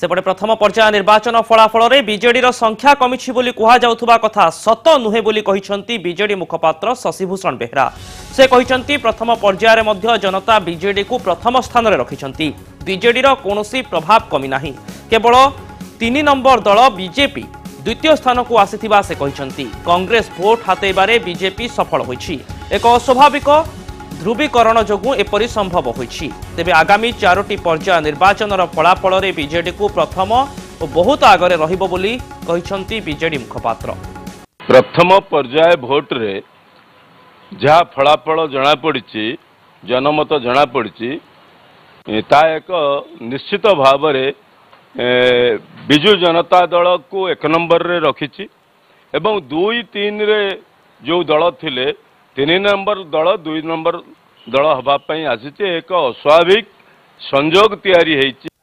सेपटे प्रथम पर्याय निर्वाचन फलाफल में बीजेडी संख्या कमिछि बोली कहुवा कथा सत नुहे बोली कहिसेंती बीजेडी मुखपात्र शशिभूषण बेहरा। से कहिसेंती प्रथम पर्याय मध्ये जनता बीजेडी को प्रथम स्थान में रखिसेंती। बीजेडी कोनोसी प्रभाव कमी नाही, केवल 3 नंबर दल बीजेपी द्वितीय स्थान को आसीथिबा से कहिसेंती। कांग्रेस भोट हातेबारे बीजेपी सफल होईछि। एक अस्वाभाविक ध्रुवीकरण जोगु एपरि संभव होईछि। तेबे आगामी 4टी पर्याय निर्वाचनर फलाफल रे बीजेडी को प्रथम और बहुत आगे रहिबो बोली कहिसेंती बीजेडी मुखपात्र। प्रथम पर्याय भोट रे जहा फलाफल जना पड़िछि, जनमत जना पड़िछि, ता एक निश्चित भाव रे बिजु जनता दल को 1 नंबर रे रखिछि एवं 2-3 रे जो दल थिले 3 नंबर दल 2 नंबर दल हवा पई आसीचे। एक अस्वाभाविक संजोग तैयारी होईची।